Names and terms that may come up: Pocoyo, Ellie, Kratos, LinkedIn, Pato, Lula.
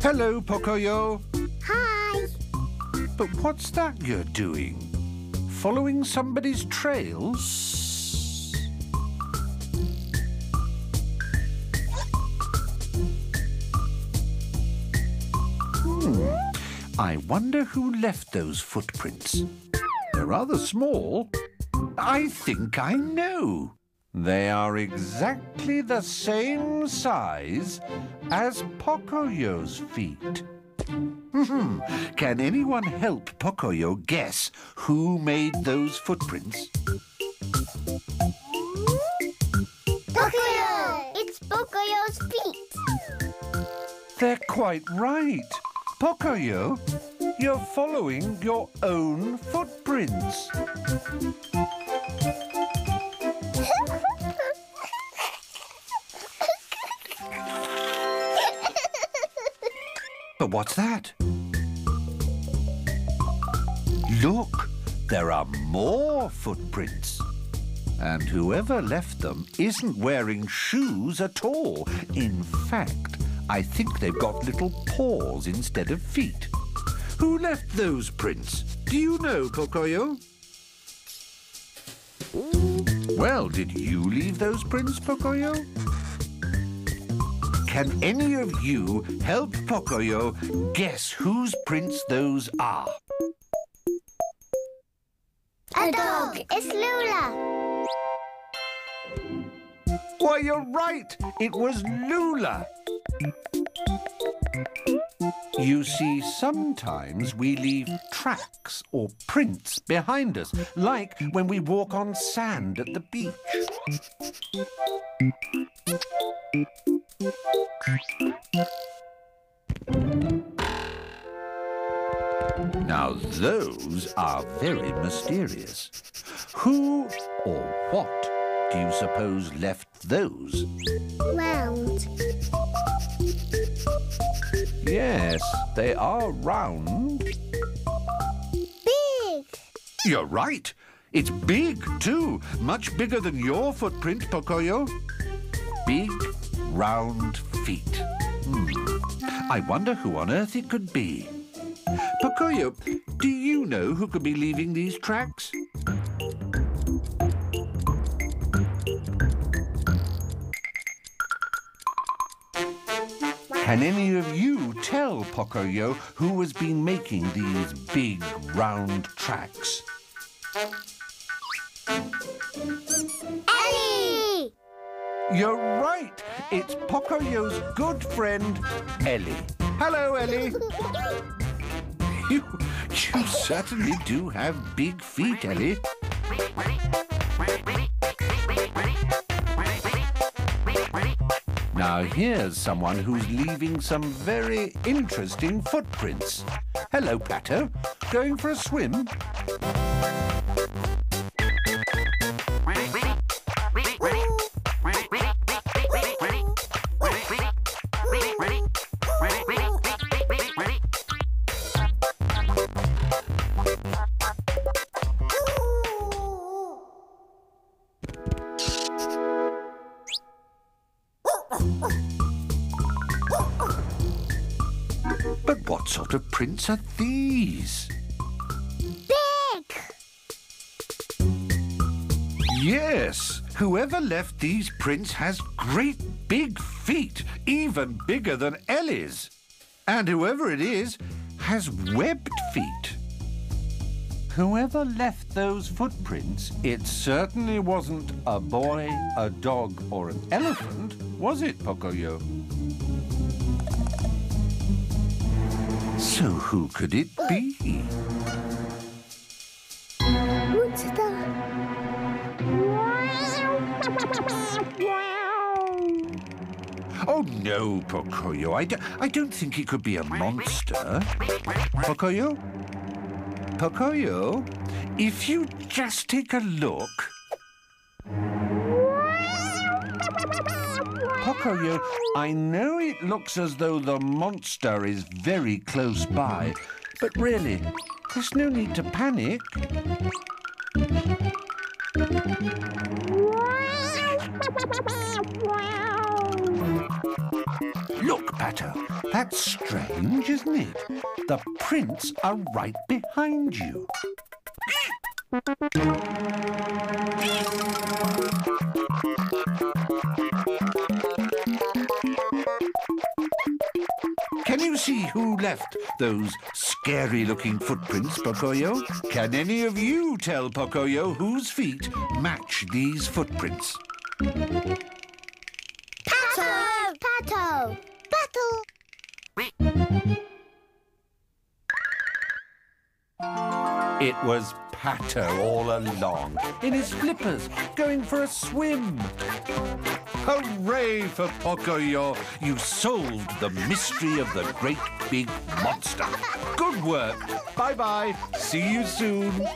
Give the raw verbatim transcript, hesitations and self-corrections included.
Hello, Pocoyo. Hi. But what's that you're doing? Following somebody's trails? Hmm. I wonder who left those footprints. They're rather small. I think I know. They are exactly the same size as Pocoyo's feet. Can anyone help Pocoyo guess who made those footprints? Pocoyo! It's Pocoyo's feet. They're quite right. Pocoyo, you're following your own footprints. But what's that? Look, there are more footprints. And whoever left them isn't wearing shoes at all. In fact, I think they've got little paws instead of feet. Who left those prints? Do you know, Pocoyo? Well, did you leave those prints, Pocoyo? Can any of you help Pocoyo guess whose prints those are? A dog! It's Lula! Why, you're right! It was Lula! You see, sometimes we leave tracks or prints behind us, like when we walk on sand at the beach. Now those are very mysterious. Who or what do you suppose left those? Round. Yes, they are round. Big. You're right. It's big, too. Much bigger than your footprint, Pocoyo. Big, round feet. Hmm. I wonder who on earth it could be. Pocoyo, do you know who could be leaving these tracks? Can any of you tell Pocoyo who has been making these big, round tracks? Ellie! You're right! It's Pocoyo's good friend, Ellie. Hello, Ellie! you, you certainly do have big feet, Ellie. Now here's someone who's leaving some very interesting footprints. Hello, Pato. Going for a swim? What sort of prints are these? Big! Yes, whoever left these prints has great big feet, even bigger than Ellie's. And whoever it is has webbed feet. Whoever left those footprints, it certainly wasn't a boy, a dog, or an elephant, was it, Pocoyo? So who could it be? Oh, no, Pocoyo. I, do I don't think it could be a monster. Pocoyo? Pocoyo? If you just take a look... Pocoyo, I know it looks as though the monster is very close by, but really, there's no need to panic. Look, Pato, that's strange, isn't it? The prints are right behind you. Can you see who left those scary-looking footprints, Pocoyo? Can any of you tell Pocoyo whose feet match these footprints? Pato! Pato! Pato! It was Pato all along, in his flippers, going for a swim. Hooray for Pocoyo! You solved the mystery of the great big monster. Good work. Bye-bye. See you soon.